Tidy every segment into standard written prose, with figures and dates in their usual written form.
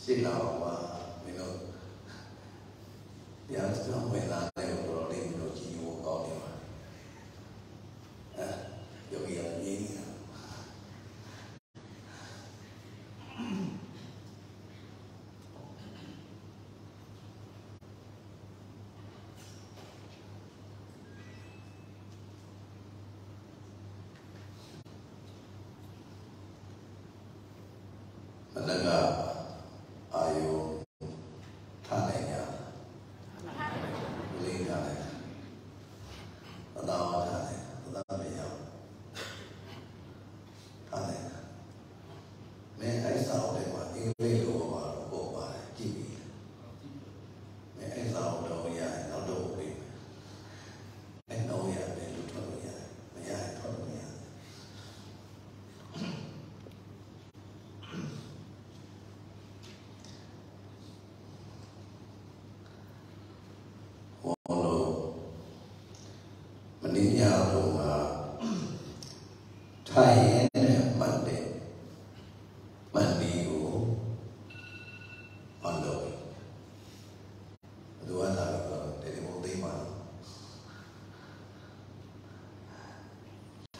Sì, no, ma no. Yes, no, we're not.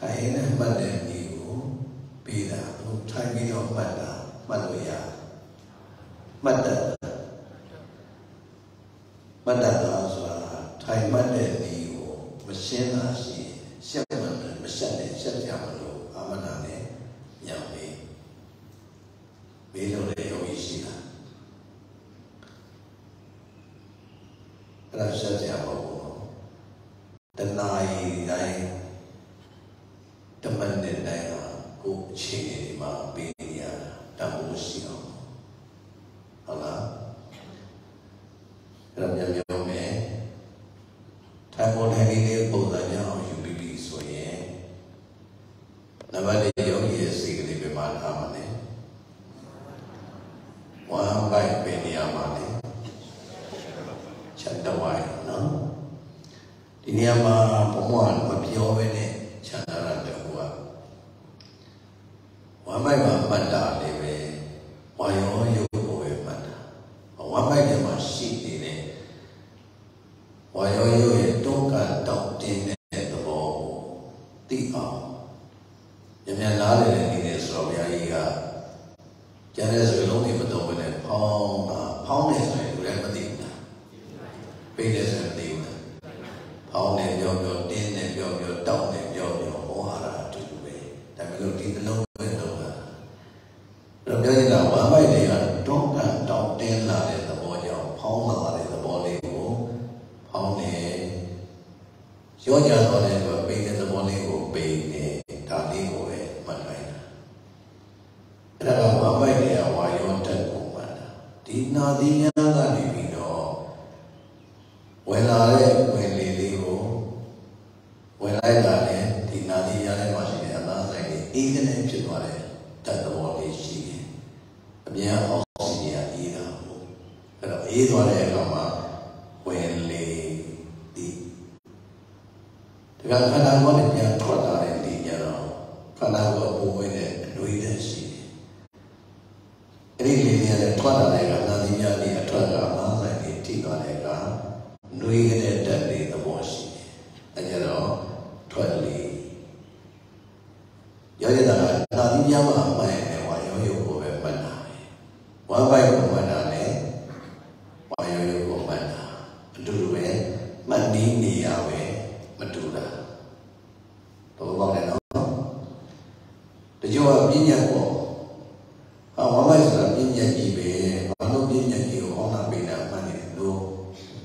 Hãy subscribe cho kênh Ghiền Mì Gõ Để không bỏ lỡ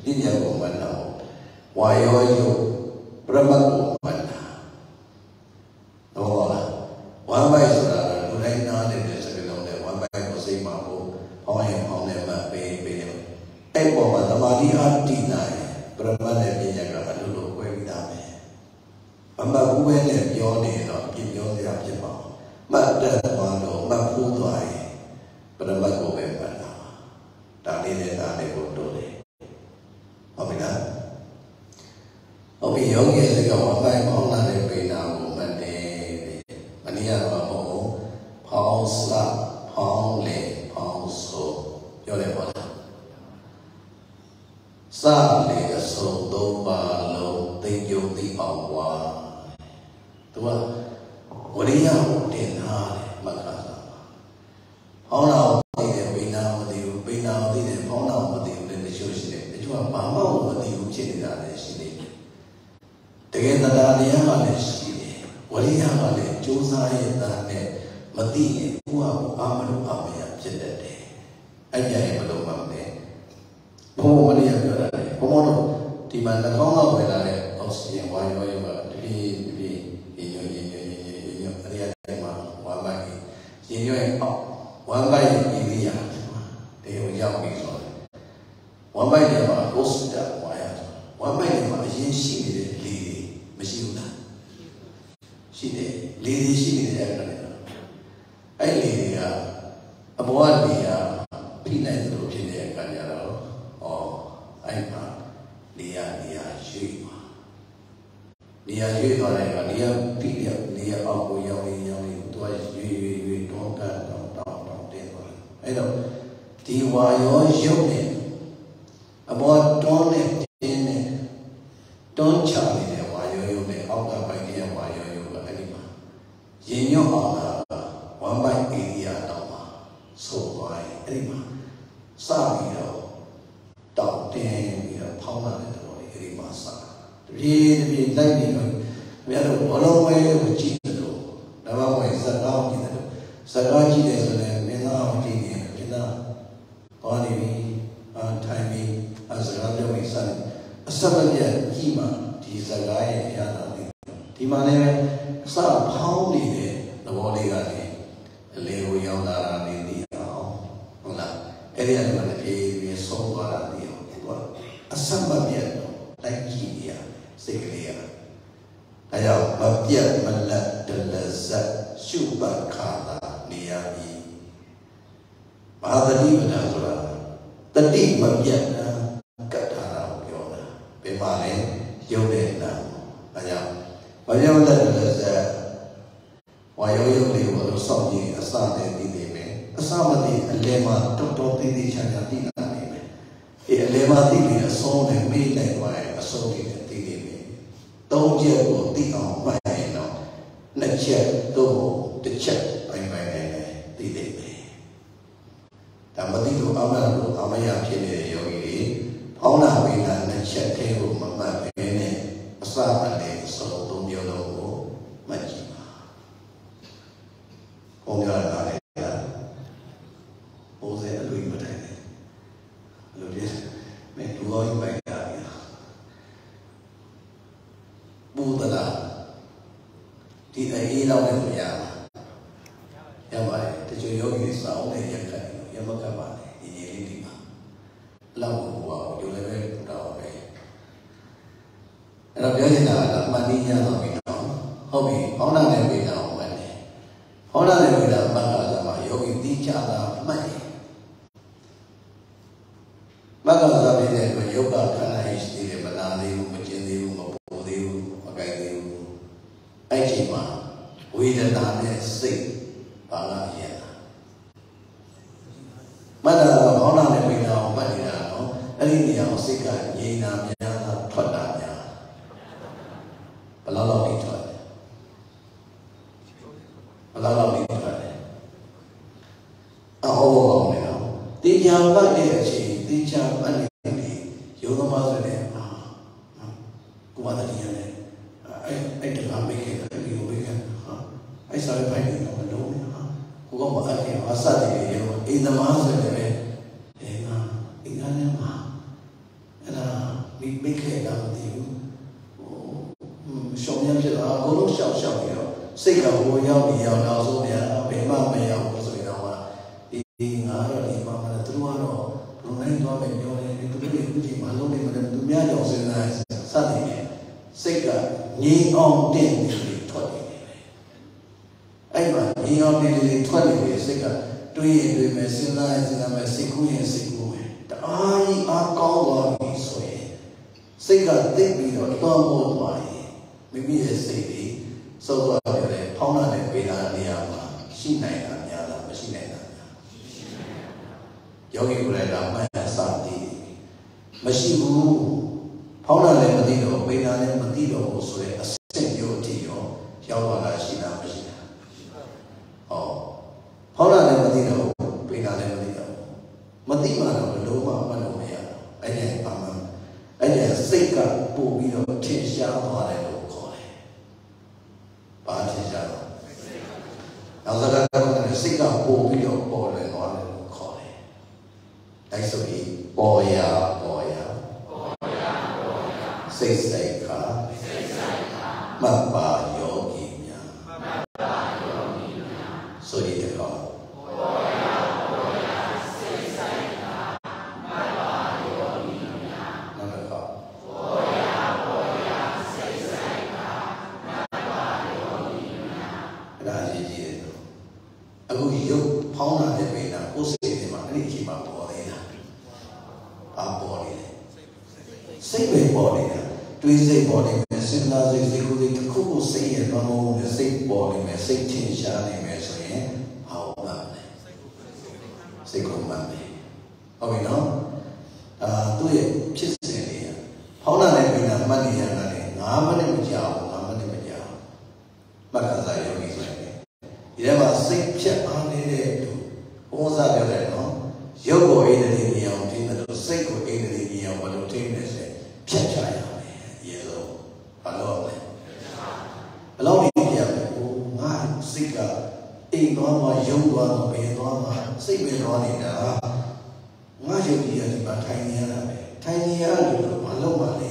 Dinyang manau wayoyo brahma manna tola wambai sara durai na de sebenong de wambai ko sei ma ko hoye hone ma be be ai ko ma tamadi atti na brahma de dinyang ka lu lu kwe bi da me amma ku we ne pyo ne no pyin pyo sia phit ma ma tat ma lo ma phu twai brahma ko be manna ta ni de ta de ko to de အဲ့ဒါ စိတ်ကဟိုရောက်ပြီးရောက်နောက်ဆုံးပြန်ဘယ်မှမရောက်ဘူးဆိုရင်တော့အေးငါတော့ဒီမှာမလားသူတို့ကတော့ဘယ်လိုနိုင်သွားမယ်ပြောတယ်သူတို့ရဲ့ဥပဒေမှာလုံးနေမှာသူများကြောင့်စဉ်းစားစသည်နဲ့စိတ်ကငြိမ်အောင်တင့်နေတယ်ထွက်နေတယ်အဲ့မှာငြိမ်အောင်တင့်နေထွက်နေတယ်စိတ်ကတွေးရင်တွေးမယ်စဉ်းစားရင်စဉ်းစားမယ်စိတ်ကူးရင်စိတ်ကူးမယ်တအားကြီးအားကောင်းသွားပြီဆိုရင်စိတ်ကသိပြီးတော့တောင်းဖို့ပါရင်မိမိရဲ့စိတ်တွေစောစောပြောတယ်ဖောင်းလာတဲ့ဝေဒနာနေရာမှာရှိနိုင်တာများလားမရှိနိုင်တာများယောဂီကိုယ်လည်းတော့မှန်စသည်မရှိဘူးဖောင်းလာလည်းမသိတော့ဝေဒနာလည်းမသိတော့ဘူးဆိုတဲ့အစစ်မျိုးတည်းရောရောက်လာတာရှိတာမရှိတာဟောဖောင်းလာလည်းမသိတော့ဝေဒနာလည်းမသိတော့မသိမှတော့ဘလို့မှမလုပ်ရဘူးအဲ့ဒီပါမှာအဲ့ဒီစိတ်ကပို့ပြီးတော့ထင်ရှားသွားတယ်လို့ခေါ်တယ်။ဘာထင်ရှားလဲ။နောက်တစ်ခါကတော့စိတ်ကပို့ပြီးတော့ပေါ်လဲသွားတယ်လို့ခေါ်တယ်။အဲ့ဆိုပြီးပေါ်ရစိတ်စိတ်ကမပ္ပါယောဂီများဆိုရတဲ့ကောတွေးစိတ်ပေါ်နေမယ်စဉ်းစားစိတ်တွေကိုဒီတစ်ခုခုစိတ်ရဲ့ဘာမှမဟုတ်စိတ်ပေါ်နေမယ်စိတ်ထင်ရှားနေမယ်ဆိုရင်ဟောက်ပါမယ်စိတ်ကိုမှတ်မယ်ဟုတ်ပြီနော်သူ့ရဲ့ဖြစ်စဉ်လေးကဖောင်းလာတဲ့ကိစ္စမှတ်နေရတာလေ9မိနစ်မကြာဘူး9မိနစ်မကြာဘူးမှတ်ကစားရုံကြီးဆိုရင်ဒီထဲမှာစိတ်ဖြတ်အားနေတဲ့သူဘုံစားပြောတယ်နော်ရုပ်ကိုအိန္ဒိယမြေအောင်ထိမလို့စိတ်ကိုအိန္ဒိယမြေအောင်မလို့ထိနေစေဖြတ်ချရအောင်ရေလို့ဘာလို့လဲဘလို့ဒီပြလဲဟိုငါစိတ်ကအိမ်သွားမှရုံသွားမှဘယ်သွားမှစိတ်ပဲရောနေတာငါယုံကြည်ရဒီမှာထိုင်နေရတာပဲထိုင်နေရလို့ဘာလို့ပါလဲ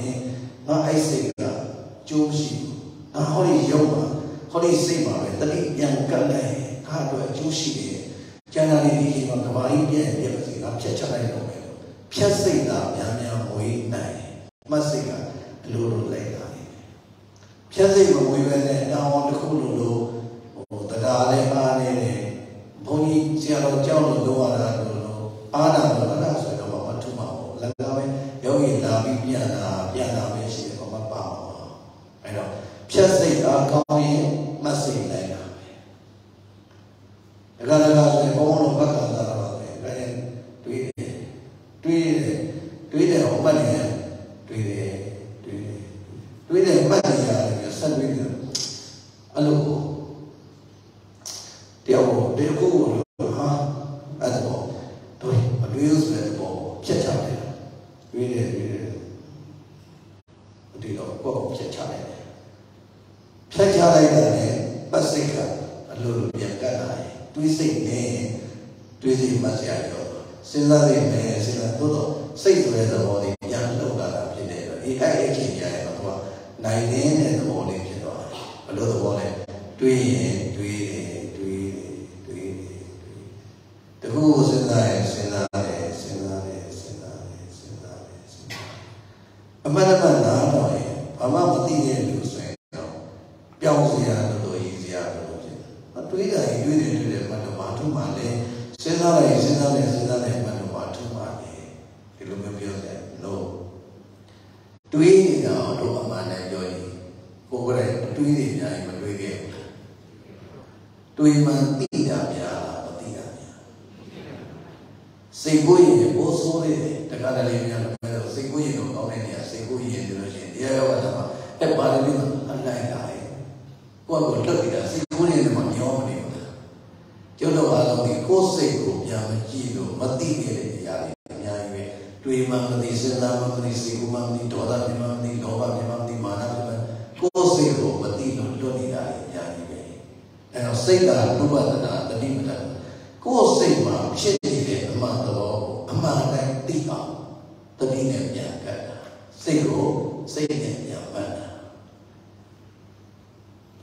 ငါအဲ့စိတ်ကကြိုးရှိငါဟောဒီရုံမှာဟောဒီစိတ်မှာပဲတတိပြန်ကပ်လိုက်ငါတို့ကြိုးရှိတယ်ကျန်တာလေးဒီမှာကဘာကြီးပြန်ပြည့်စီငါဖြတ်ချလိုက်တော့မယ်ဖြတ်စိတ်သာများများမွေးနိုင်မှတ်စိတ်ကလိုလိုလိုက်တာလေဖြတ်စိတ်မဝေပဲနဲ့တောင်းအောင်တစ်ခုလိုလိုဟိုတရားလည်းအားနေတယ်ဘုန်းကြီးဆရာတော်ကြောက်လို့လိုရတာလိုလိုအားနာလို့လားဆိုတော့မထူပါဘူးလည်းပဲယောဂီလာပြီးပြန်လာပဲရှိတယ်ဘာမှပါမှာအဲ့တော့ဖြတ်စိတ်အားကောင်းရင်မစိတ်လိုက်တာပဲဒါကလည်းဆိုဘုန်းတော်ဘက်ကသာတော့ပဲဒါရင်တွေးတယ်ဟောမှတ်နေတယ်တွေးတယ်မှတ်နေရတယ်ဆက်တွေးတယ်အလိုတရားပေါ်တရားကိုဟာအဲ့ဒါပေါ်တွေးအတွေးစတဲ့ပေါ်ဖြတ်ချတယ်တွေးတယ်ဒီတော့ပေါ်ဖြတ်ချတယ်ဖြတ်ချလိုက်တယ်ပတ်စိတ်ကအလိုလိုပြန်ကပ်လာတယ်တွေးစိတ်နဲ့တွေးစိတ်မှဆရာပြောစဉ်းစားနေတယ်စဉ်းစားတော့စိတ်ဆိုတဲ့သဘောတွေပြန်လောက်လာတာဖြစ်တယ်အေးအဲ့အချင်းကြရနိုင်နေတဲ့သဘောလေးဖြစ်သွားတယ်ဘလို့သဘောလဲတွေးတယ်တခုစဉ်းစားတယ်အမှန်တမ်းနားတော့ရင်ဘာမှမသိတဲ့လူဆိုရင်တော့ပျောက်စရာလို့ရည်စရာလို့ဖြစ်တယ်မတွေးတာရွေးတယ်မှတော့ဘာထုမှလဲစဉ်းစားတယ်မှတော့ဘာထုမှလဲဒီလိုမျိုးပြောတယ်လို့တွေးနေတာတော့အမှန်နဲ့ပြောရင်ကိုယ်ကလည်းတွေးနေကြရင်မတွေးခဲ့ဘူး။တွေးမှသိတာများမသိတာများ။စိတ်ကိုယ်ရင်ပိုးဆိုးတယ်တခါတလေများလို့ပြောစိတ်ကိုယ်ရင်တော့ကောင်းတဲ့နေရာစိတ်ကိုယ်ရင်ဆိုလို့ရှိရင်တရားရောတာမှာအဲ့ပါလိမ့်မယ်အနိုင်တာလေ။ကိုယ့်ကိုလွတ်ပြီးတာစိတ်ကိုယ်ရင်တော့မျောမနေဘူး။ကျုပ်တို့အားလုံးဒီကိုယ်စိတ်ကိုပြန်မကြည့်လို့မသိခဲ့တဲ့နေရာတွေအများကြီးပဲ။တွေးမှမသိစဉ်းစားမှမသိစိတ်ကိုမှမသိဒေါသတွေမှမသိလောဘတွေမှမသိမာနတွေမှကိုယ်စိတ်ကိုမသိလို့လွတ်နေတာအများကြီးပဲအဲတော့စိတ်ကနုပဒနာတတိမတန်ကိုယ်စိတ်မှာဖြစ်နေတဲ့အမှန်တော်အမှန်တိုင်းသိအောင်တတိနဲ့ပြန်ကပ်တာစိတ်ကိုစိတ်နဲ့ပြန်မှတ်တာတ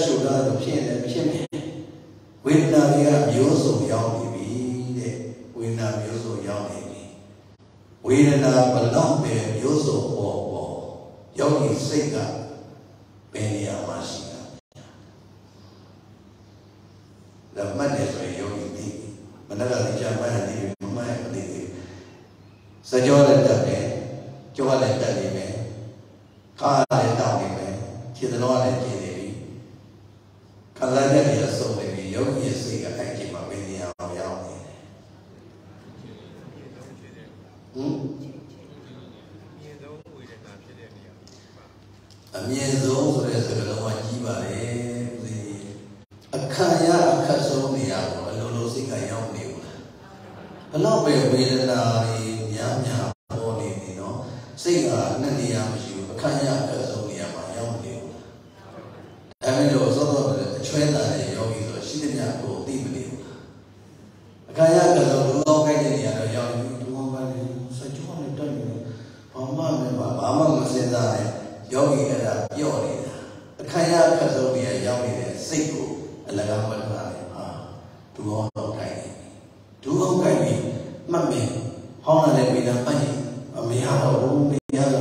受到的骗人骗骗。为哪里啊？有所要你的，为哪有所要你？为了那不浪费，有所我要你谁干？别人也蛮行啊。那慢点说，要你的，我那个人家慢点，慢慢慢点。社交人的呗，交往人的呗，看人的呗，其实老人家。 看来这里的社会里，尤其是一个爱情嘛，为你而要你。嗯。啊，面容说的这个的话，基本嘞，是啊，看呀，看说你呀，我老老是看要你了，啊，老被为了那里娘娘多你呢，这个那你也不行，看呀，看说你呀嘛要你了，还没有说到。 穿戴也要一个，现在讲多对不对？看伢这个老百姓伢都要，我讲你说就讲你这个，妈妈现在要一个的，要一个，看伢这个也要一个，谁不？那个不拿的啊，多好看的，多好看的，妈咪，好那的为了妈咪，没下头，没下头，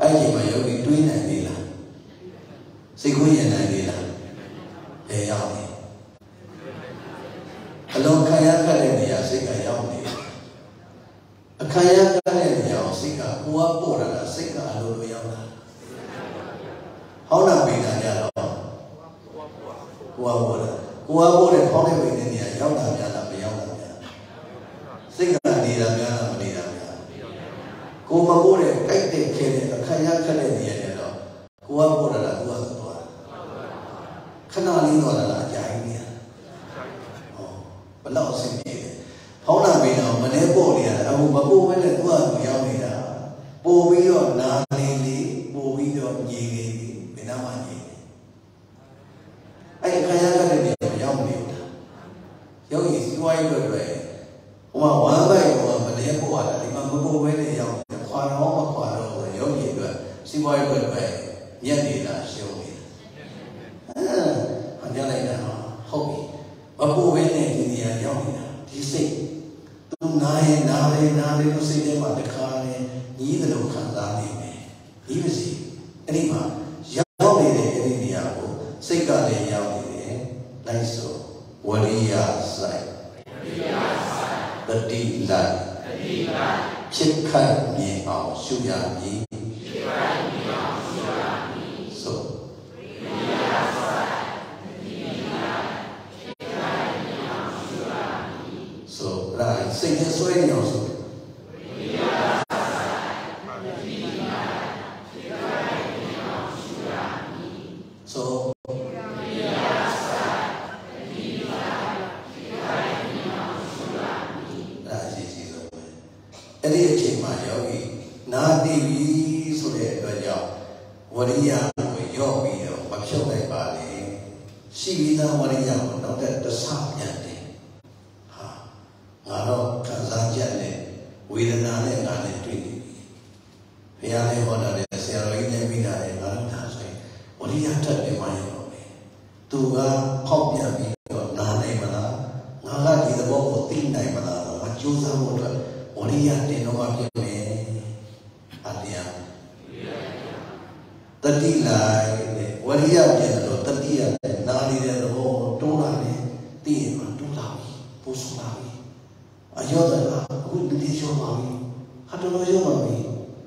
哎，起码要一堆奶的了，谁可以奶的了？ 也要你，老看伢看嘞，你也是个要你；看伢看嘞，你也是个我不然了，是个老都要了。好难为难伢了，我不了，好难为难伢，要难伢了不要难伢，是个你难伢了不你难伢。我不了，该得看嘞，看伢看嘞，你也了，我不了了，我。 看到领导的了，讲一点，哦，不老实的，好难为呢，没得玻璃啊，我们不为了多少不要你了，不为了哪里的，不为了你的，没那么你，哎，看下看的你不要你了，有意思外一个对，我玩外我没得玻璃，你们不为了要，夸张嘛夸张，有意思，是外一个对，年底了是有。 将来的啊，后面我不为呢，你也要你啊，第四，都哪里都是在嘛的看呢，你这都看哪里呢？你不是，你嘛要你的，你也不，谁家的要你的，来说，我利亚塞，的地来，撇开你啊，修养你。 谁先说一点？我说。说。那是几种？哎，你起码要给拿地皮出来多少？我的呀，我要不要？我飘在巴黎，西边的我的呀，我弄得都傻眼。 Kalau kerja ni, wirana ni, ngaji tu ni. Pihak ni mana ni, seorang ini bina ni, orang dah say. Orang yang terlemah ni, tuah kau yang bina, nana ni mana, ngaji tu boleh tin ni mana, macam juzah orang, orang yang terlemah ni, alia. Tadi lah, orang yang terlemah, tadi lah, nana ni terlemah, tu lah ni, tin mana, tu lah ni, pusing lah ni. 啊，要得啦！我们弟兄嘛咪，他都老小嘛咪，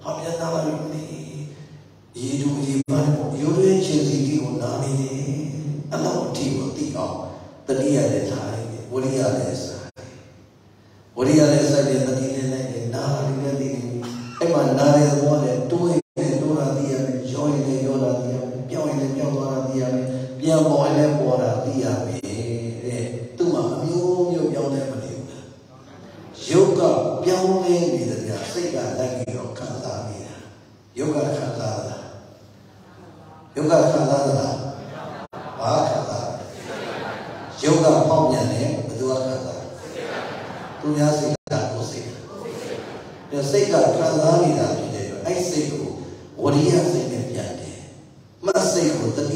他们家拿了米米，一种一般，有的人吃自己用拿米的，俺老弟我弟哦，他弟也来菜，我弟也来菜，我弟也来菜的，他弟来来拿了米的弟，哎嘛拿来的我嘞，多一点多拿弟呀，少一点少拿弟呀，飘一点飘多拿弟呀，飘薄一点薄拿弟呀，哎，都嘛飘飘飘的。 有个表面里的呀，谁敢来给我看啥的呀？有个看啥的？有个看啥的啦？啊，看啥？有个泡面呢，不都看啥？都伢谁敢做谁？那谁敢看啥的啦？就这个，哎，谁不？我的伢谁能变的？没谁不得的。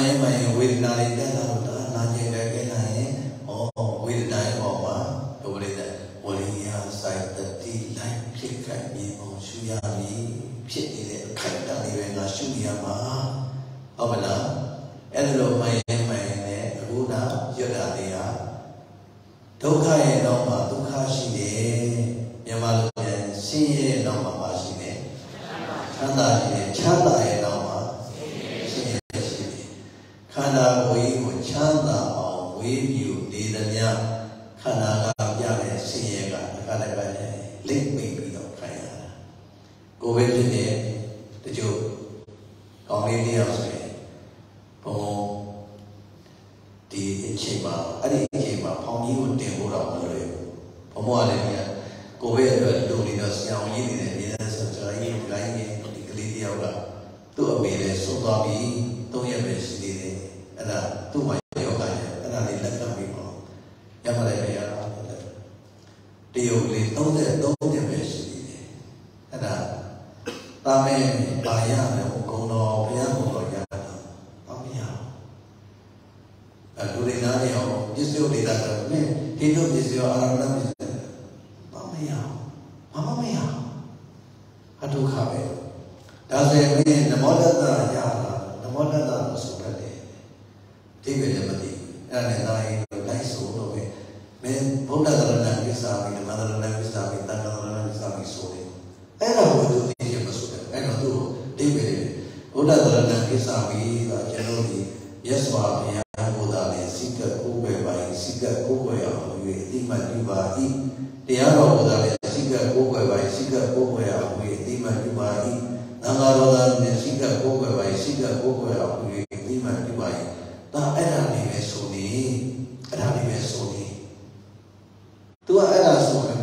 मैं विद नारी देना होता ना ये कह के ना है और विद नारी बाबा तो बोले थे बोले यार साइड ती लाइफ ठीक करनी है और शुयानी ठीक ही है करनी है ना शुया माँ अब ना ऐसे लोग मैं ने रूना योगा दिया तो क्या है नॉमा तो क्या शिने ये मालूम है शिने नॉमा बाशिने छाता शिने छाता है खाना कोई को चांदा और कोई यू दीदनिया खाना का क्या है सीएगा खाने का है लिंक में भी तो खाया कोविड ने तो जो कॉमेडी है उसमें वो दी चीमा अरे चीमा पानी उन्हें हो रहा है लोग पमुआले निया कोविड पर दो निदास याँ ये निदास चलाएंगे लगाएंगे निकली दिया होगा तो अब मेरे सोता भी तो ये बेच दीदे ada tu mayo kaya ada di dalam bimau yang mana dia ada dia boleh tahu dia bersih ada tapi bayar yang kono bayar kono yang tapi yang kalau di sana yang justru di dalam ni hidup justru orang dalam tapi yang mama yang aduh khabar dah saya ni nama dah yang nama dah sudah ठीक है जबती यानी ताई ताई सोने में मैं बहुत ज़्यादा लड़ाई के साथ ही मदर लड़ाई के साथ ही ताकत लड़ाई के साथ ही सोने ऐसा हो तो ठीक है बस उधर ऐसा तो ठीक है बहुत ज़्यादा लड़ाई के साथ ही जनोरी यस वापस यहाँ बोला ने सिक्का कोई बाई सिक्का कोई आमुए तीमन युवाई त्यार बोला ने सिक्का कोई बाई सिक्का कोई आमुए तीमन युवाई नगारोदा ने सिक्का कोई बाई सिक्का कोई आमुए तीमन युवाई tak ada ni mesoni, tu ada semua,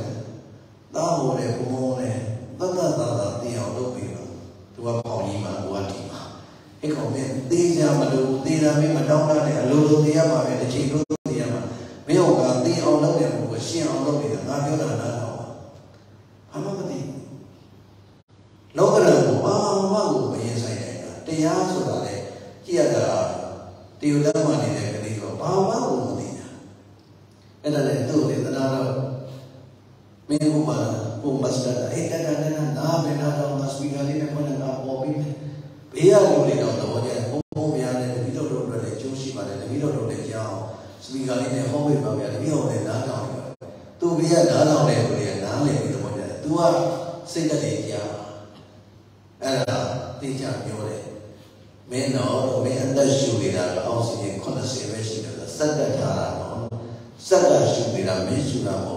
dah boleh kumone, dah dia orang bila, tu apa ni malu hati mah, ekor men, dia malu, dia memang macam mana ni, lulu dia mah, ada cikgu dia mah, memang kan dia orang dia bukan siapa orang bila, nak jodoh nak apa, apa ni, lakukan apa, apa bukan saya, dia sudah ada, dia dah tiada mana dia kini kau bawa umur dia. Adalah itu dia adalah mengumpul saudara. Adalah dengan nama adalah masbika ni memang nama kopi. Biar boleh kau tahu dia umur biar dia video road dia cuci pada dia video road dia jauh. Masbika ni dia hobi bagai dia hobi dah tahu. Tu biar dah tahu dia boleh dah leh itu macam tu ah segala dia. Adalah tiada yang boleh. मैं ना और मैं अंदर शुभिरा और उसने कौन से वेशिना का सदा धारा ना सदा शुभिरा मैं शुना हो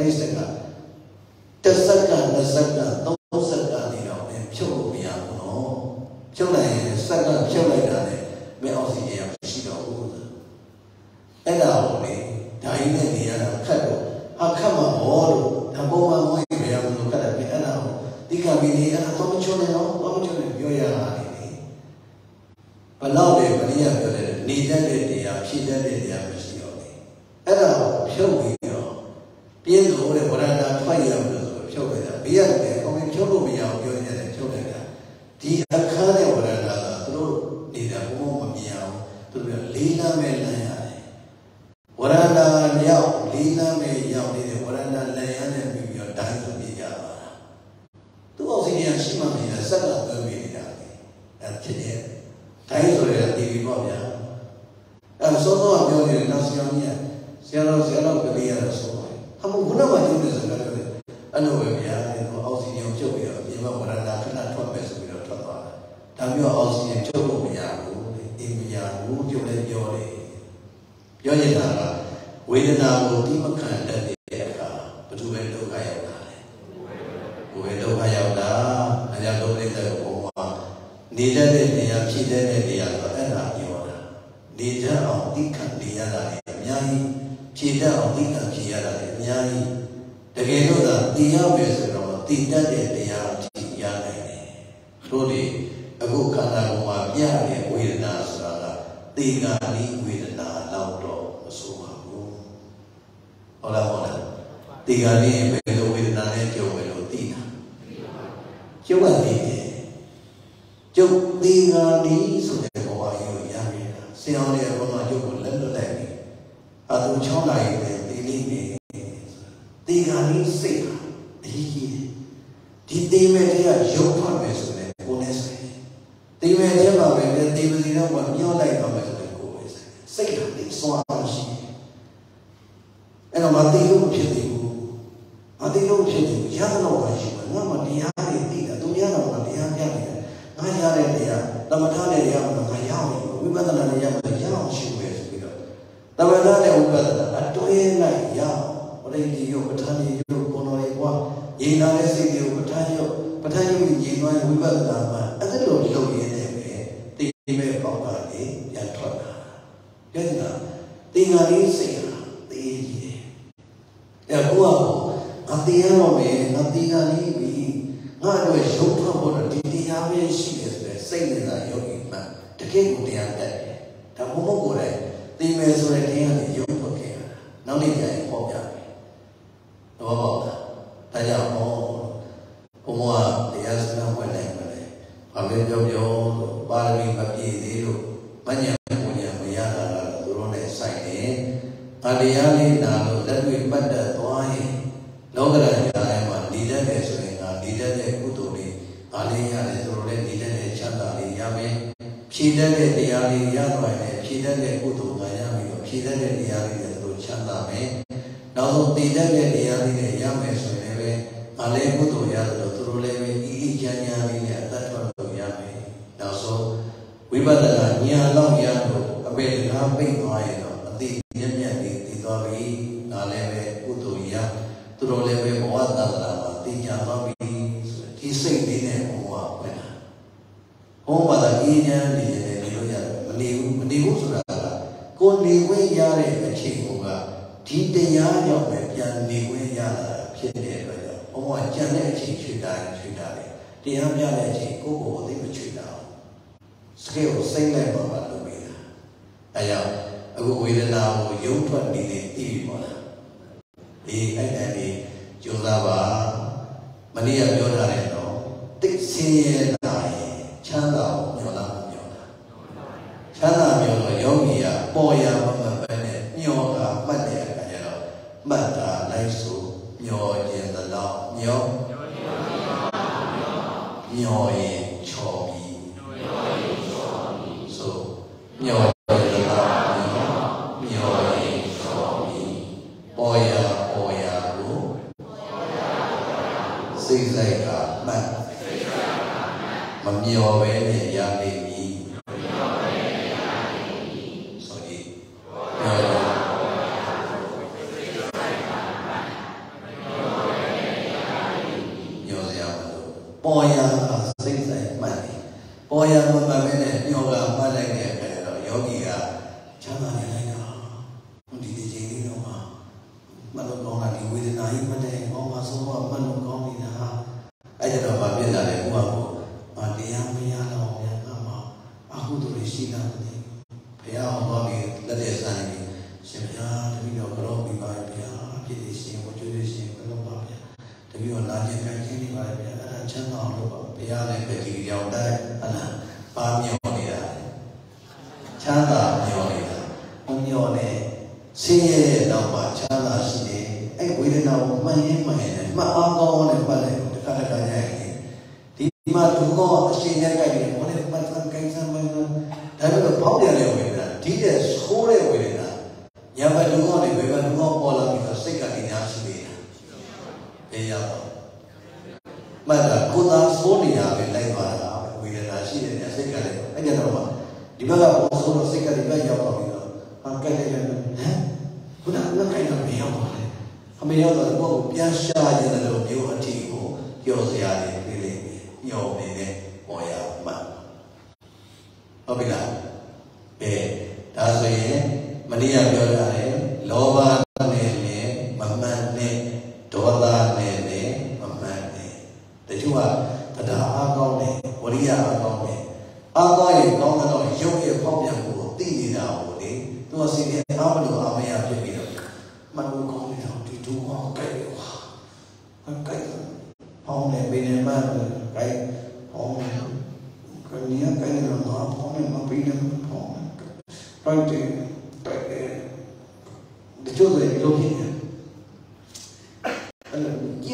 ऐसे का तस्सका तो सका दिया मैं चलो मियाँ ना चला है सका चला है ना मैं उसने शुना हो ऐसा होने दाहिने दिया ना करो आँखा माँ और तबो माँ मोई मियाँ ना करो मैं ऐसा हो दिखा भी नहीं ऐसा तो मैं चले ना तो मैं चले यो यार पलाव ले बनिया करे नीचे ले दिया शीतल ले दिया मशीनों ने ऐसा शोभिया पियन हो ले बड़ा ना फायदा मिलता शोभिया पियन के कोई शोभु मियाँ क्यों नहीं शोभिया ती अखाने बड़ा ना तो नीला मुंह मियाँ तो बिना लीना में नहीं आए बड़ा ना याँ लीना में याँ नीले बड़ा ना नहीं आने मियाँ डांस मियाँ तो उसी ने शिमा मियाँ सब Saya sudah TV kau ya. Semua orang yang nasionalnya, siaran beliau semua. Kamu guna macam ni sekarang. Anu beliau itu awasi yang cukup. Ia bukan nak kena tuan besar bila tuan tuan. Tapi awasi yang cukup beliau, beliau juga beliau ni. Yang ni adalah wira budi makan dan dia. Betul betul kaya dah. Betul kaya dah. Hanya dua liter koma. नीजा दे दिया चीज़े दे दिया तो ऐसा नहीं होगा नीजा आउटी कर दिया लाये न्यायी चीज़े आउटी कर दिया लाये न्यायी लेकिन तो दिया बेचना हो तीजा दे दिया चीज़ लाये तो ले अगु कहना हुआ यार ये विरना साला तीगा नी विरना लाओ तो सुमागु और लाओना तीगा नी बेलो विरना ने क्यों बेलो तीना क्यों बाती है जो तीन आदि सुने को आयु यार Ini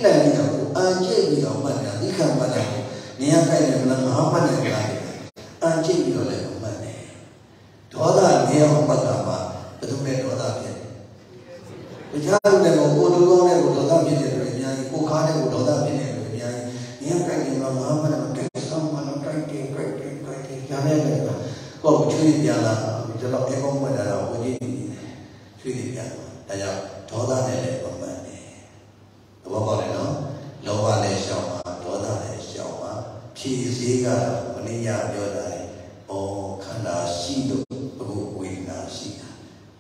lagi aku. أنجيل يومنا ذيك منا نياكين لنا همنا كاين أنجيل يومنا تودا نيا همنا ما بدمنا تودا كين بجانبنا وقولنا وتودا كين الدنيا كوكانة وتودا كين الدنيا نياكين لنا همنا كيسام منا كين جانبنا كوكشين ديالا بجلاب إيكم منا وجين شين ديالا تجا تودا نيا همنا وقال لهم لو على الشعب توضع الشعب في زيغا ونيا يوداي او كناشيدو ويناشيدا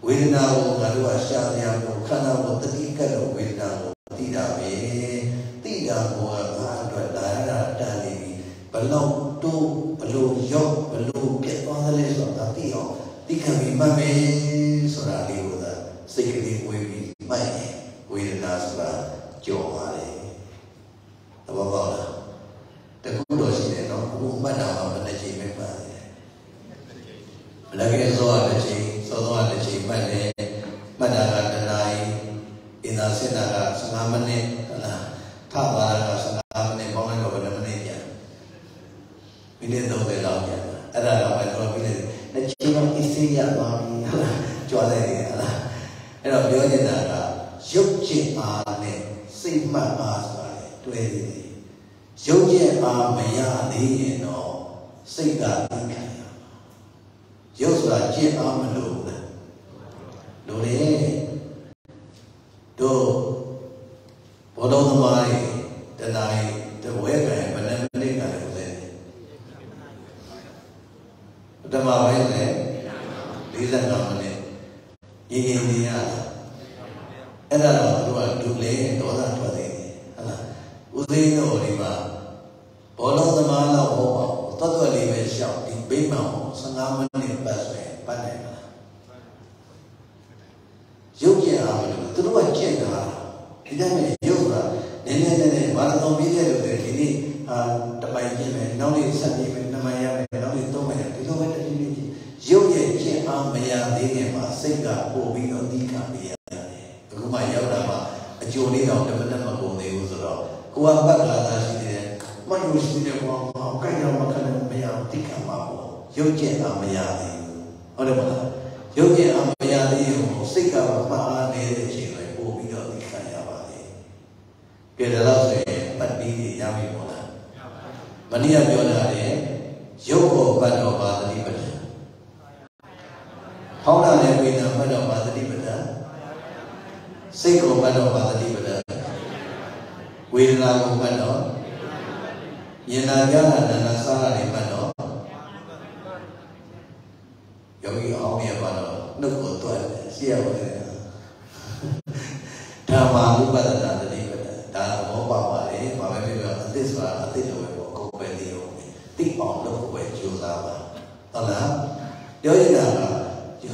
وينا وغالو الشعب وكنا وتديكا وينا تيدابي تيدابو هذا دارا دالي بلو تو بلو يو بلو كيفا ليس تاتيو تيكا مامي سرالي ودا سيكري ويبي ماي وينا سرالي جواري تبغى تقول شيء نقول ما نعمل شيء ما لكن سؤال شيء ما نعمل إذا سنا سنامني أنا ثابارا سنامني بعمر كبرنا مني بيني دو بيلاو يا أنا لما يقول بيني نجيب كيسيا بامي أنا جوالي أنا أنا بيوجي نارا يوجي آني سيما أصبحت تريدني يوجد أمياء دينه سيدا دينه يوجد جيء أملون لوري دو بدون ماري تناي تويكه بنمني كاريوزه تماويله ليزا نامني يجينيا أنا أقول دولين دولا توديني أنا أوديني أوليما بولاد ما لا هو تدولي بيشاو بيما هو سنعملين بسوي بنينا يوجي عملوا تروح كي كار إذا من يوجا نين مارتون بيجي لوديني تبايجي من نولي سني من نمايا من نولي تومايا كلهم تجيني يوجي كي عمليا ديني ما سيدا بوبي أودي كاميا ما يوراما أجوني لو نبنا ما قومي وزراء كوابا كذا شيء ما يوشني ما كايا ما كنا مياه تكا ما هو يوجي أمياه هذا ما يوجي أمياه هو سكوا ما أني شيء هو بيجا تكا يا بالي كذا لا شيء بدي يا مي ولا مني أجونا لي يوكو بدو بدي بدي هونا لي بينا بدو بدي بدي سيكون بدو بدي بدر ويلعبوا بدو ينادون أننا سارين بدو يومي أمي بدو نقول توه سياوي ثامو بدر بدي بدر ثامو باباري بابي بدر تسبا تسوي بوكو بدي يومي تيمون لو بديو سبا أنا يوينا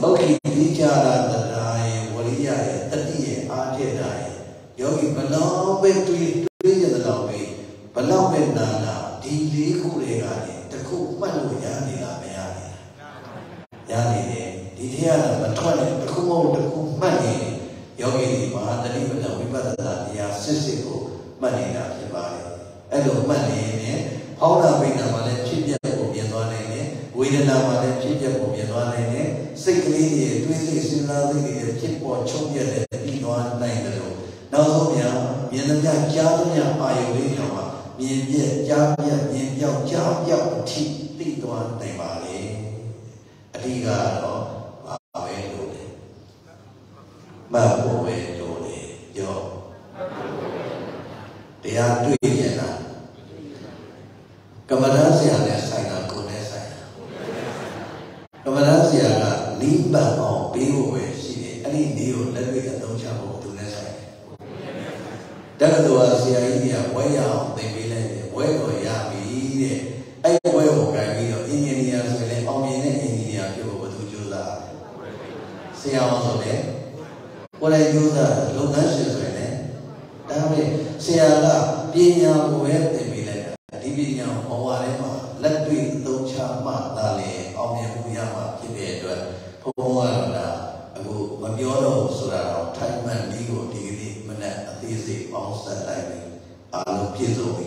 يوكي تيجارا تناي وليا تدي يومي بلاو بيتوي تريجا دلاوي بلاو بينانا ديلي كورياني تكو مالو ياني لامياني ياني ديليانا بطولة تكو مو تكو مالي يومي ما دليل بلاوي بدلا يا سيسيكو مالي ناتي باي ألو مالي هولا بينا مالي شيديا كوبيانواني ويدنا مالي شيديا كوبيانواني سيكريني تويسي سينالي شيبو شوبيا دينوان نايدلو ناظم يا مين يا جاب يا بايوين يا ما مين يا جاب يا تي تي توان تي بالي أديك أنا ما بينوني ما بوينوني يو تيار تويجي أنا كمرة سيانا سيانا كوني سيانا كمرة سيانا نيبا أو بيوين شيء أني ديو لبي أدوم شابو تقدر سيايديا وياهم تبيلين وياهم يابيين أي وياهم كابيلين إني أنا سويلين أو مين إني أنا كيف بتوجودا سياهم سويلين ولا يوجودا لو نشيل سويلين تامي سيالا بينهم وياهم تبيلين تبينهم أوالين ما لطوي توجه ما دالي أو مين وياهم كيف يدور فهو لا أقول ما بيولو سرّا تايمان ديو ديو ที่สิบองศาได้อาลุกขึ้น Holy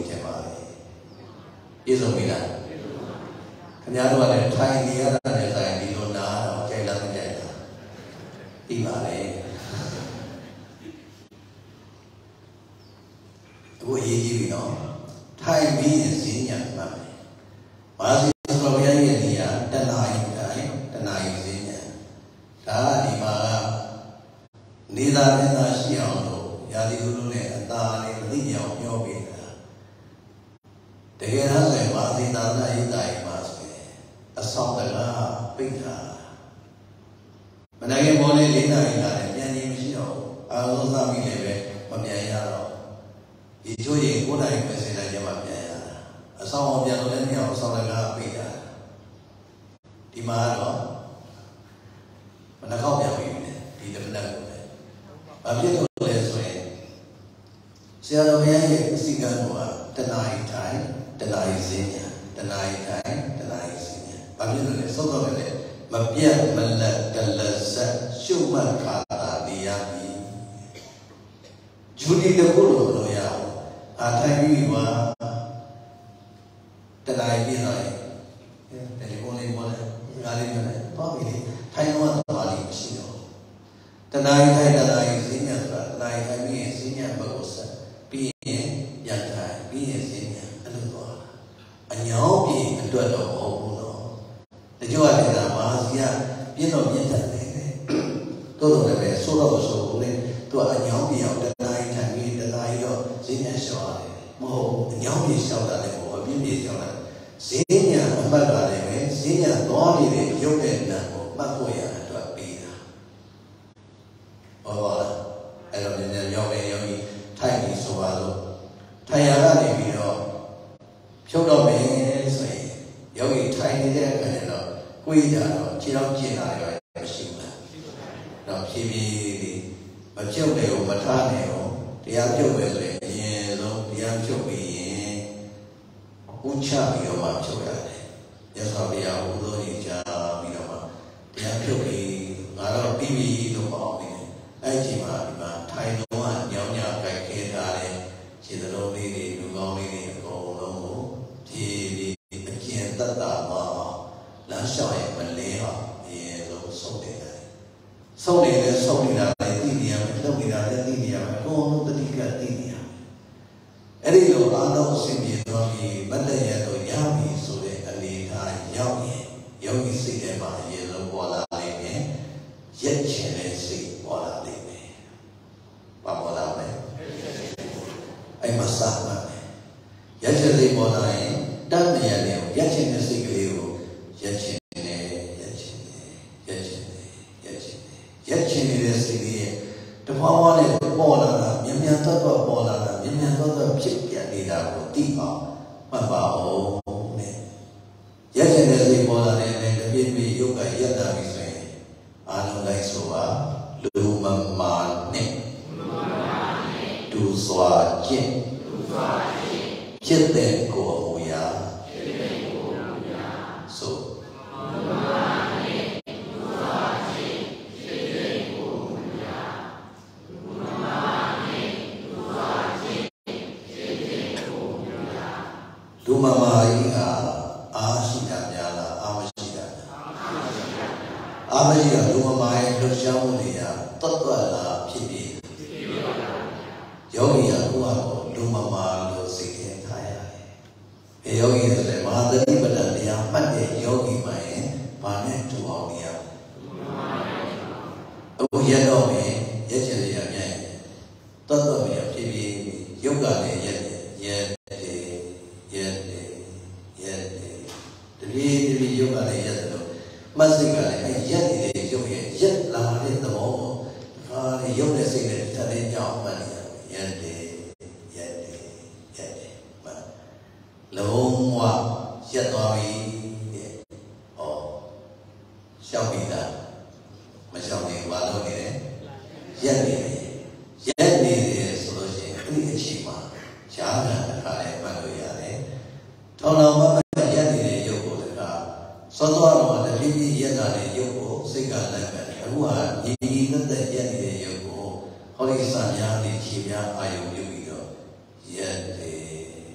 Son, Yahweh, Yahweh, Yahweh, Yahweh, Yahweh,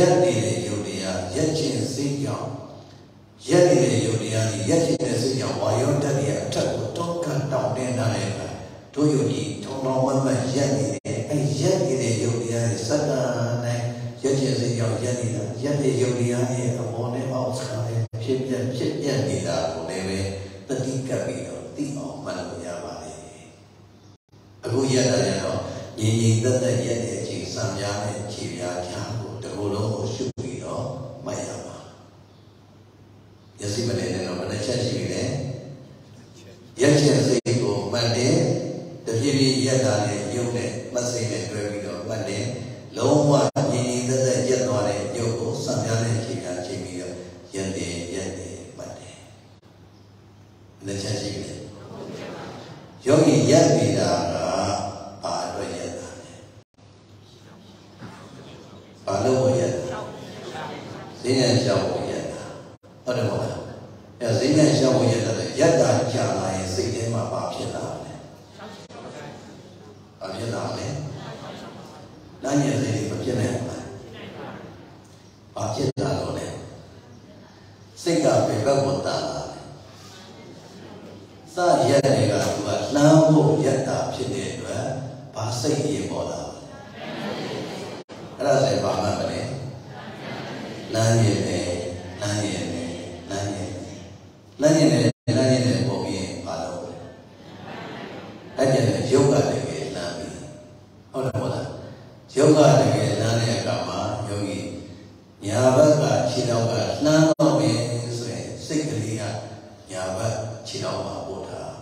يدني يوديا يجين سينيا يدني يوديا يجين سينيا ويوم تديا تقطع كتاودينا لنا تويودي تناول ما يدني أي يدني يوديا سنا يجين سينيا يدني يوديا أموني أو سكاني شيء يدني لا بني تديك بينه تيام من ويا بالي أبو يدنا يني تدنا يدني جين ساميا جيبيا جان ولو شوفي أو ما يما يسيب لنا من الشاشيلة يشيل سيكو مندي تبيبي يداني يومه مسيبي تبيبي مندي لو ما يني تدا يداني يومه سامعني كيا كيميا يندي مندي من الشاشيلة يومي يبي دارا أدو يداني ألو زينة شاوية هذا ما هو زينة شاوية هذا يدا جالا يسيء ما بابيلا بابيلا لا يزيد بابيلا بابيلا لونه سيكا بيبقى بطالا سايا نيكا نامو يدا بابيلا باسيء بولا هذا زي بابا بني لا ينام بومي بالو. أجل يوكا تكيل نامي. هذا ماذا؟ يوكا تكيل نامي كمان يومي. يابا كشيلوكا نامي سكريا يابا كشيلوكا بودا.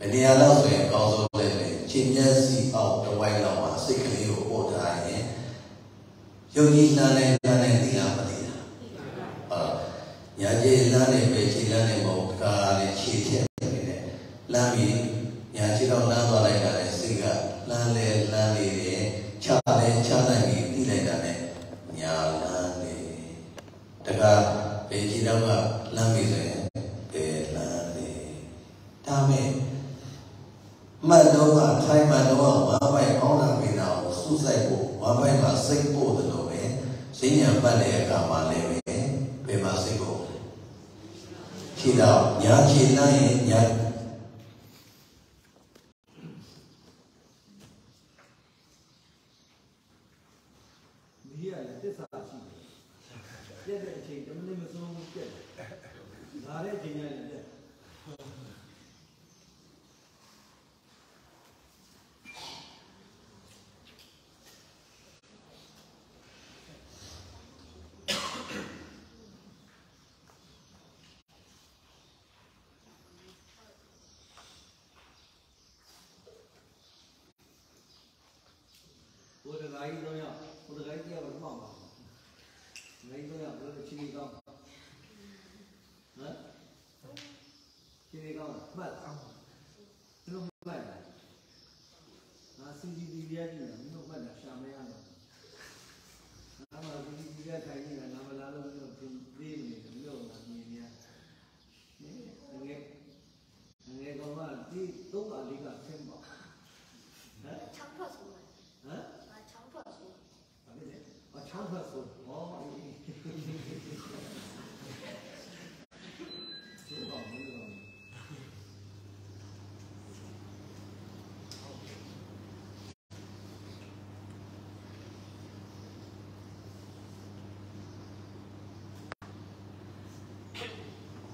بدي أنا سوي كوزو لين جينيسي أو تواي لما سكريو بودا يعني. يومي نامي يجي لاني بيجي لاني موكالي شيء كذي لامي يجي لو نادوا لي كذي سيجا لاني شاله مي تلي كذي يا لاني تكا بيجي لو لامي زين لاني تامي ما دوا خي ما دوا ما باي كونا مي ناو سوسي بو ما باي ما سيب بو تلوي سينيا بالي كمالي بما سيبو كلا ياجي ناي يا ميا تسعة جدا شيء من المسلمين على جنيان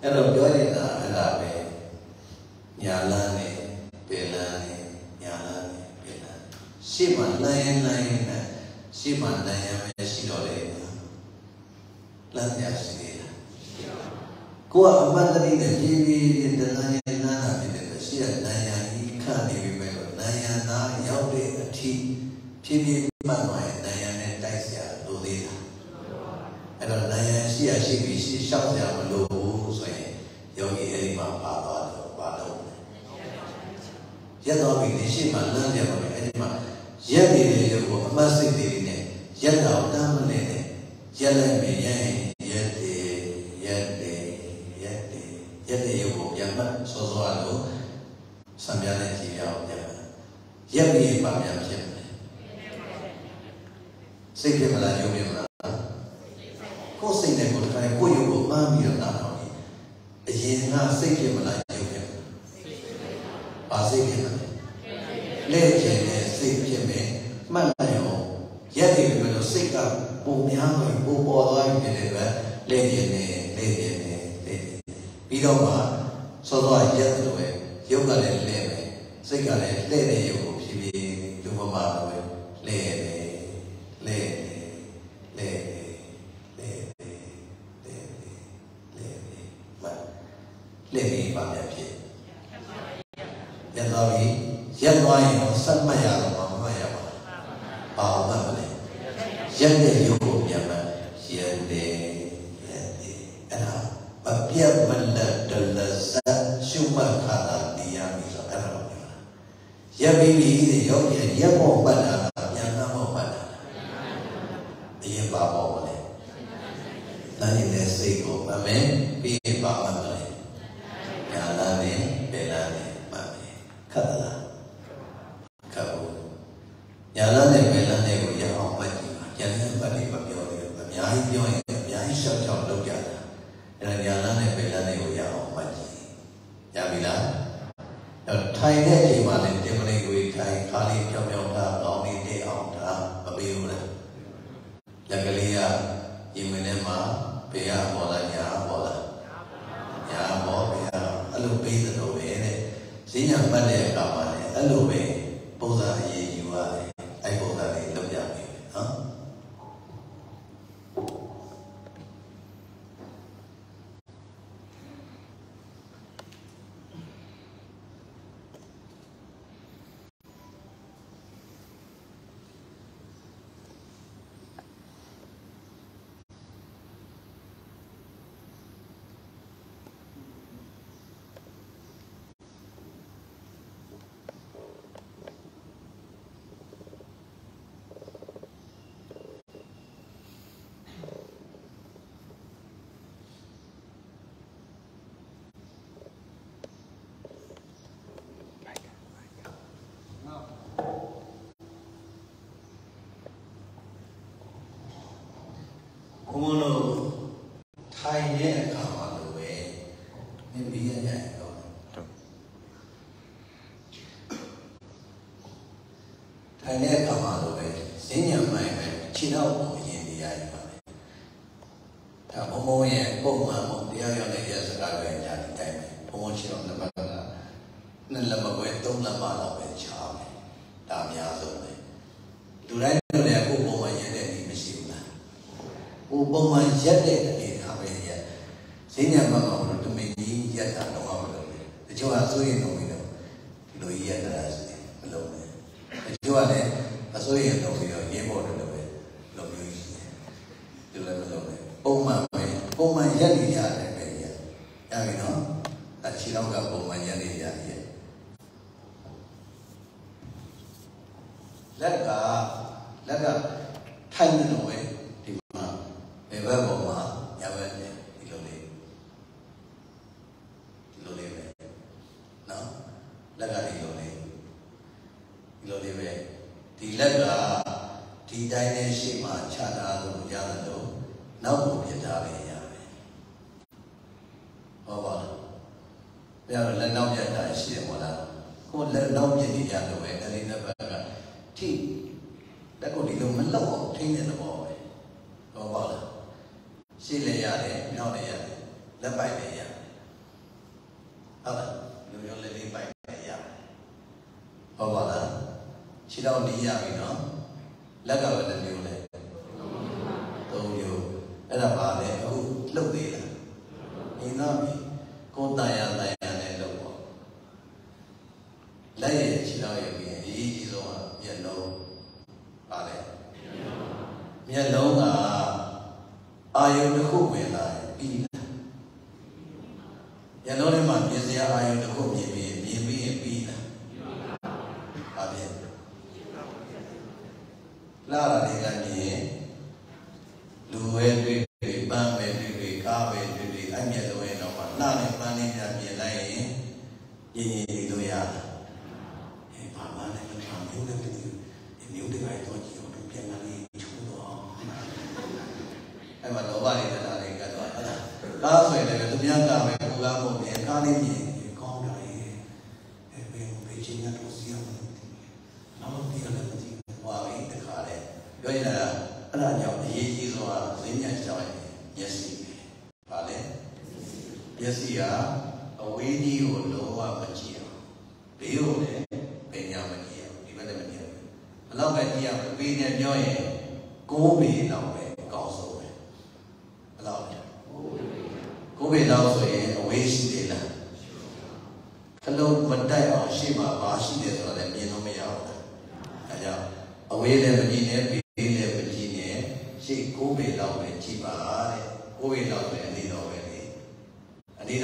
أنا جالي ألعبه يالاني بيلاني يالاني بيلاني سيمان لا سيمان لا يا مسيلولي لا تأسيرا كوا أما تريد جيبي لتنايا نانا بتنسيا نايا يكاني بيملو نايا نا يودي أتي تبي ما نوعي نايا نتايسيا دودي أنا نايا سيا سيبي سيشاطيا ملو يدعو بنشيما لا يدعو يدعو يدعو مسجدين يدعو دامنين يدعو يدعو يما سوزوالو سميانتي يدعو يما سيكي ملا يومي ملا بين الأنياء يجيزوا زينيا جاوي يسي بالي يسيا أويني ولوا مجيء بيوله بينيا مجيء بيمنه مجيء الله بينيا بينيا جاوي كوبي ناوي كاوسوي الله كوبي ناوي أويشي لا كلو بدأ أشي ما باشي ده صار لمينو مياو أجا أويله مجيء Hey,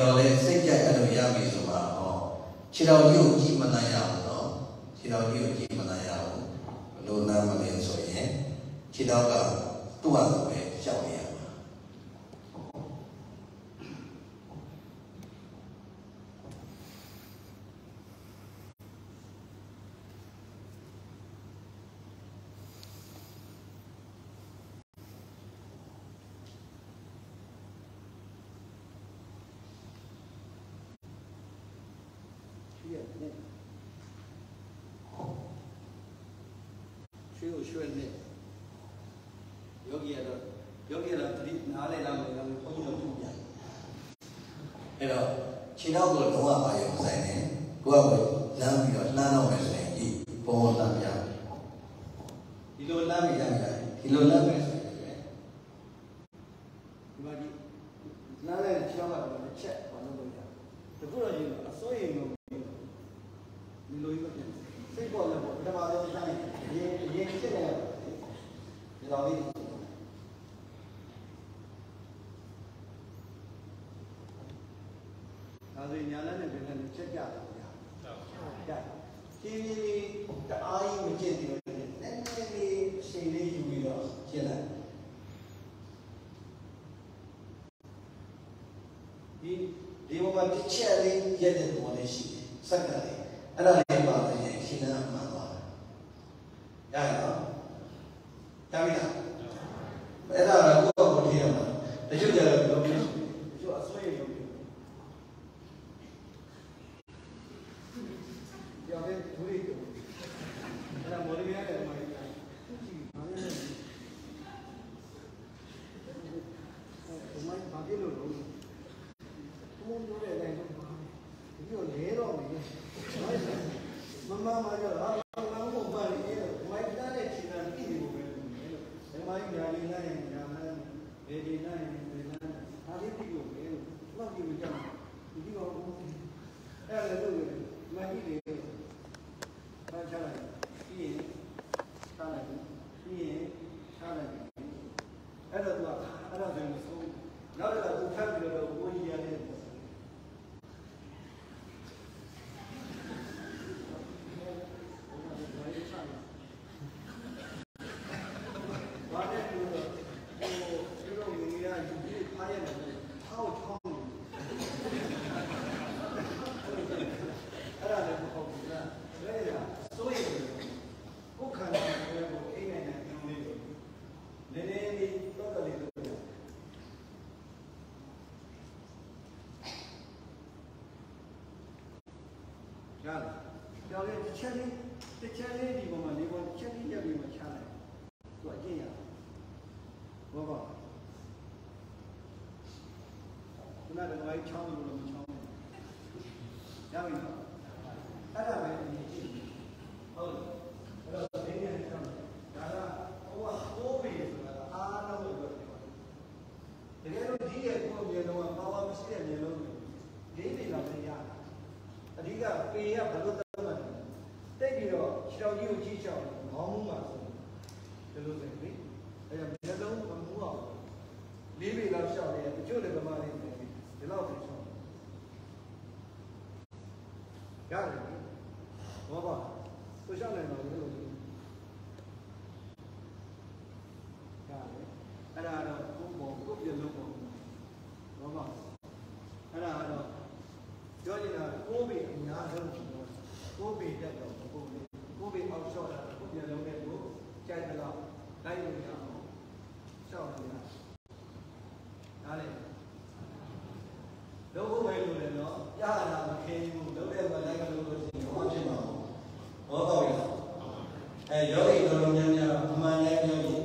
yo,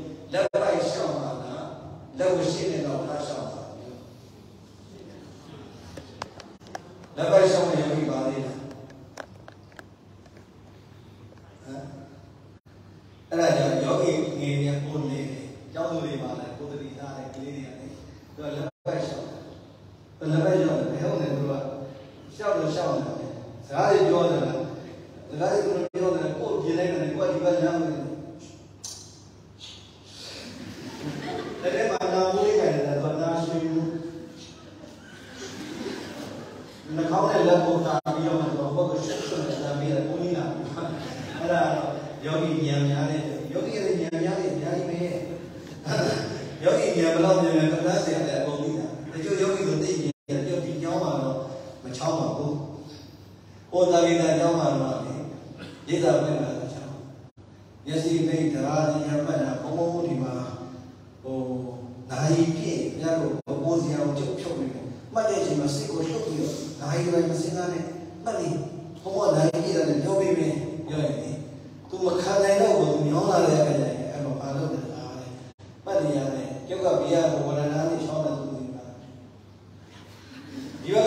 Dia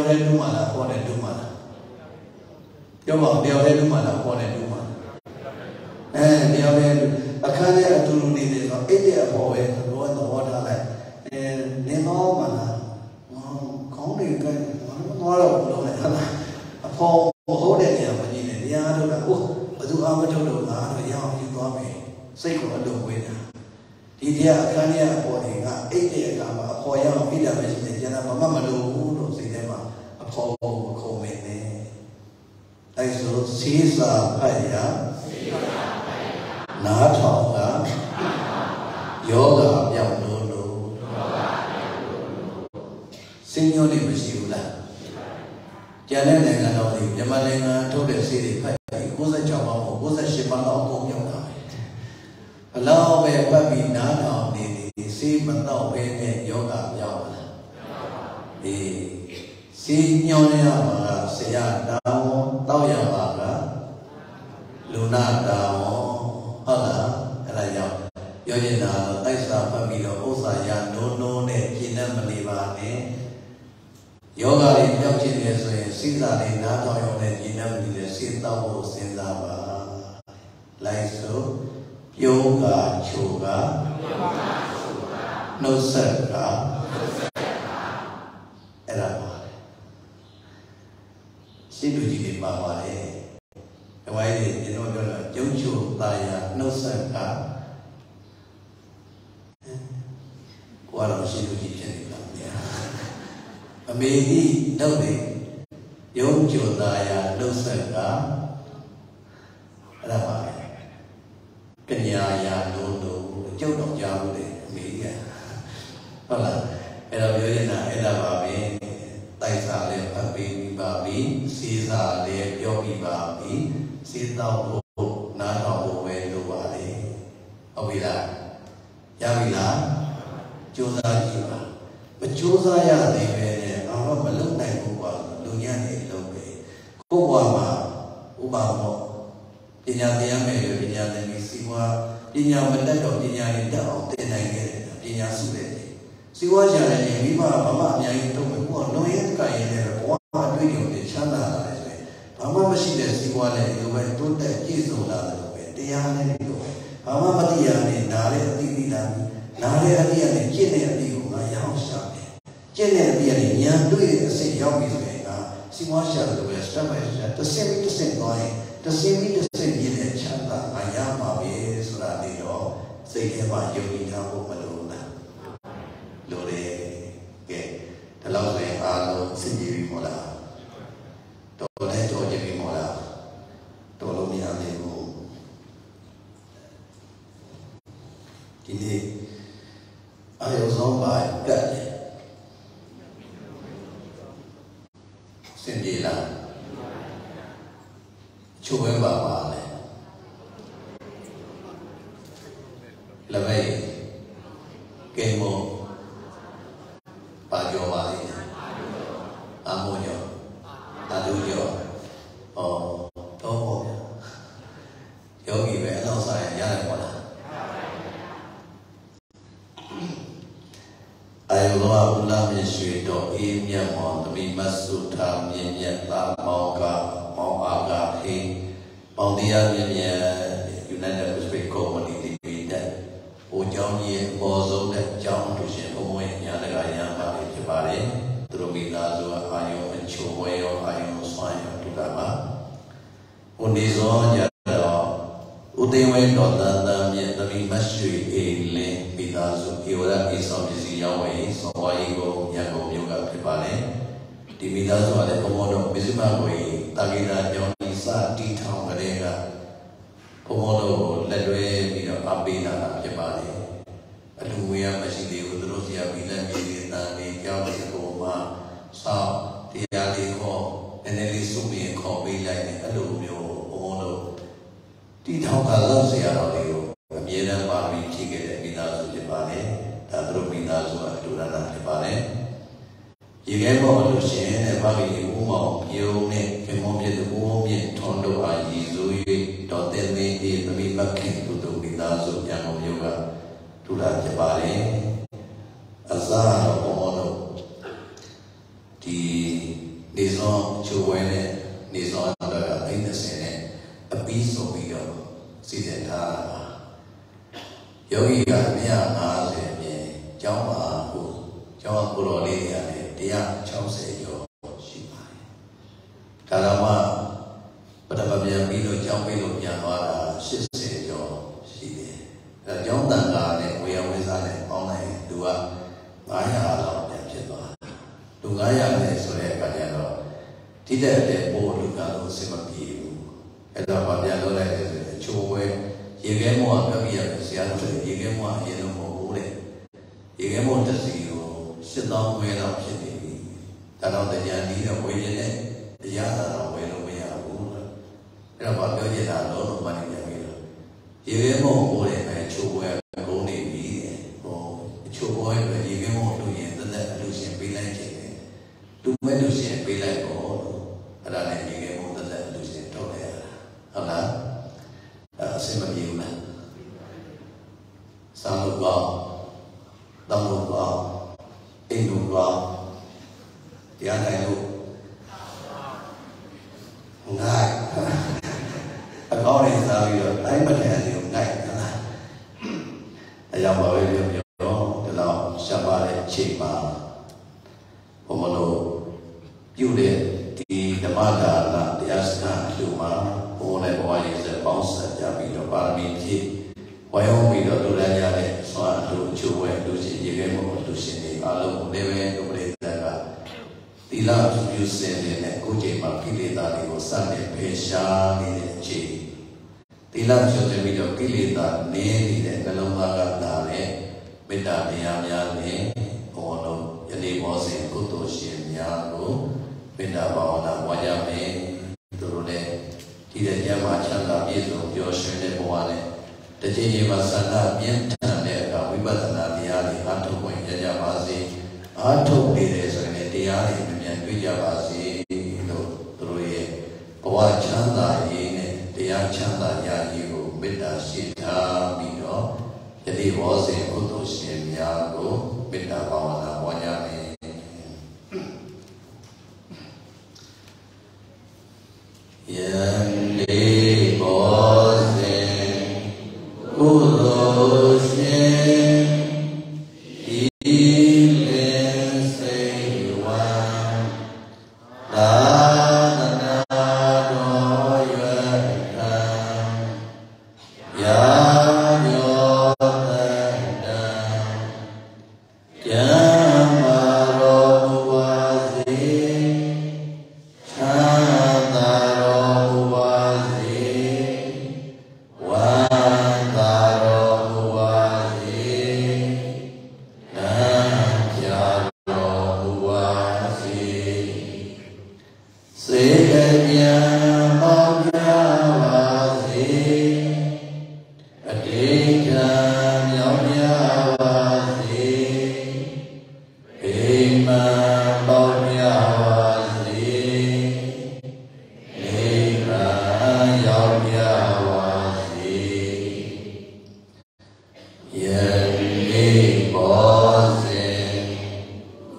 akan dia buat ويا في دم جنة جنا ماما ملوون وسيدما أخو كومين أيسو سيسا فيا ناتونا يوغا يامنو سينيوني مسيولا جانا نعنا نوري جماعة نعنا تولي سيري فيا كوزا جماعة كوزا شمالا كوميونا لا بيبي نانا سيمنا وين يوغا يوغا سيمنا سيانا تاويا لونا تاويا No sir, no sir. Era male. Si tu ci parla e vai e non lo giungo taglia no sir ka. Quando si tu ci parla. Amedi dove giungo taglia no sir ka. Era male. Che ya ya no no giù dọc giàu đi Mỹ à. Đó là em làm việc như nào em làm bà mẹ tay xả liền các bên bà mí xì xả liền do bị bà mí xì tao bộ ná tao bộ về đồ bà đấy ông bị là gia bị là chúa ra gì mà chúa ra nhà này về này nó mà lúc này cũng quả luôn nhà này lâu về có quả mà u bà họ đi nhà thì em về đi nhà thì mình xì qua đi nhà mình đã đổ đi nhà mình đã ở tên này cái đi nhà suốt ngày Si wajah yang lima bapa yang itu membuat noyat kaya dengan kuasa dunia di sana. Bapa masih ada si wajah itu betul tak jitu lah itu. Dia hanya itu. Bapa mati hanya nara hati dan nara hati hanya jenar hati orang yang usah. Jenar hati hanya yang duit sejauh ini. Si wajah itu bersama bersama. Tersebut tersengai. Tersebut tersenggil canda ayam abe surat itu. Sehingga baju ini aku malu. Lore ke dalam lehalu sendiri mula, tolong itu jadi mula, tolong yang itu. Kini ayo sampai kat sendirilah, cuba bawa le, lebih kemo. Pajowa ini, amoyo, aduyo, oh, toh, yogi betul saya jalan mana? Ayulah ulam Yesus doim yang mohon dimasukkan yang nyata mau ke mau agak ini mau dia yang United States Community Biden, ujung ye bozo dan jauh tu sih umumnya ada gaya. Pare terumi lalu ayo mencoba ayo saya tu kama unizo jadal utewe dota dami dami masih ele bila sukiora isam jiziawe sawaigo yago yoga kepare di bila suara komodo misimawe tagina joni sa di thang mereka komodo ledwe bila abina kepare Aduhya masih dewa terus ya bila melihat ni kau berkoma sah tiada kau analisis ni kau bila ni aduhyo ono di dalam kalau siapa aduhyo amira baru cikir bila tu jepane tadro bila tu aduhana jepane jika mahu siapa bagi umum yang ni kemudian umum yang tondo aji zui toten ni dia lebih makin tutup bila tu yang umum Tulah jepari, azhar komodo di nizam cewene nizam ada di sini, abis obiyo sederhana. Yogi kamiya aje ni jauh aku lori dia jauh sejo siapa. Kalau mah pada bagian biro jauh ada sejo siapa. Jangan tangga ni, wayang wazan ni, orang ni dua, banyak. ولايا هاي سوريا كانيالا تيدا تيدا بوري كانوا سماتيو هذا بانيالا لا يجوز شوه يجمعوا كبيرة سيارة يجمعوا ينمو بوري يجمعوا تسيو سلام ويلا بشيء تلاو تجاني لا ويجنه تجانا لا ويلو ويابون لا بانيالا يجانا لو ما نجمعنا يجمعوا بوري هاي شوه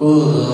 Oh.